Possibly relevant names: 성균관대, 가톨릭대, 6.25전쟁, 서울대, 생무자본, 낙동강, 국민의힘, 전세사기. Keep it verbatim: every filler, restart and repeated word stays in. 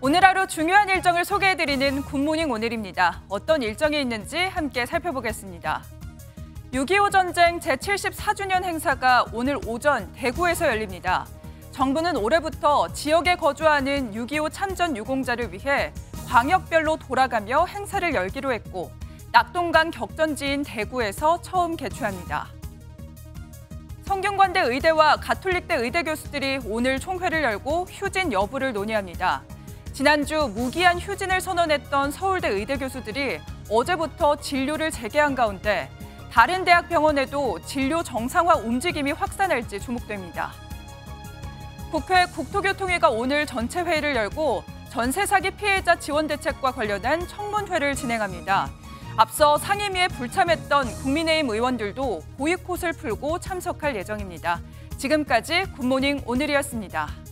오늘 하루 중요한 일정을 소개해드리는 굿모닝 오늘입니다. 어떤 일정이 있는지 함께 살펴보겠습니다. 육이오 전쟁 제칠십사 주년 행사가 오늘 오전 대구에서 열립니다. 정부는 올해부터 지역에 거주하는 육이오 참전 유공자를 위해 광역별로 돌아가며 행사를 열기로 했고 낙동강 격전지인 대구에서 처음 개최합니다. 성균관대 의대와 가톨릭대 의대 교수들이 오늘 총회를 열고 휴진 여부를 논의합니다. 지난주 무기한 휴진을 선언했던 서울대 의대 교수들이 어제부터 진료를 재개한 가운데 다른 대학 병원에도 진료 정상화 움직임이 확산할지 주목됩니다. 국회 국토교통위가 오늘 전체 회의를 열고 전세 사기 피해자 지원 대책과 관련한 청문회를 진행합니다. 앞서 상임위에 불참했던 국민의힘 의원들도 보이콧을 풀고 참석할 예정입니다. 지금까지 굿모닝 오늘이었습니다.